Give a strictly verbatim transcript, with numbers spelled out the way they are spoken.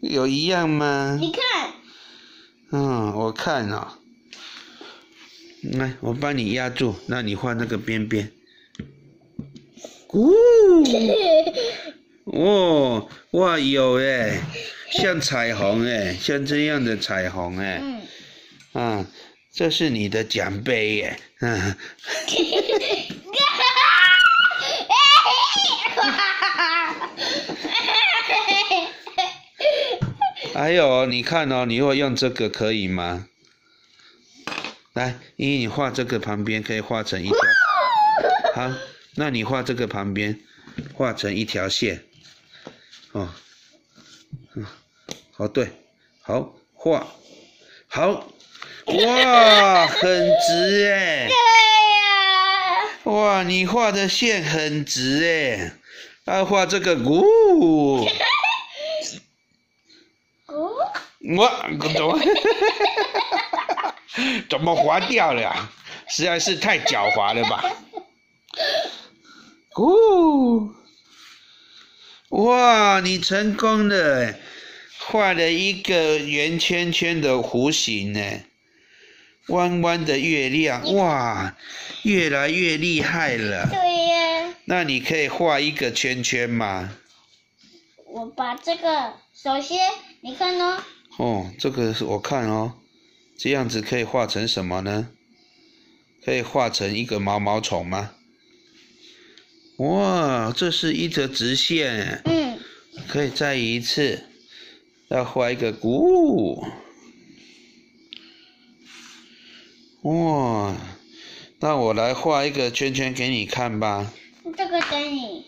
有一样吗？你看。嗯，我看哦。来，我帮你压住，让你画那个边边。呜、哦！哇哇有哎，像彩虹哎，像这样的彩虹哎。嗯。啊，这是你的奖杯耶。嗯。还有，你看哦，你如果用这个可以吗？来，依依，你画这个旁边可以画成一条，好，那你画这个旁边，画成一条线，哦，嗯，好对，好画，好，哇，很直哎，对呀，哇，你画的线很直哎，啊，画这个，呜。我怎么怎么滑掉了、啊？实在是太狡猾了吧！哦，哇，你成功了，画了一个圆圈圈的弧形呢，弯弯的月亮，哇，越来越厉害了。对呀、啊。那你可以画一个圈圈吗？我把这个，首先你看哦。哦，这个我看哦，这样子可以画成什么呢？可以画成一个毛毛虫吗？哇，这是一条直线。嗯。可以再一次，要画一个鼓。哇，那我来画一个圈圈给你看吧。这个给你。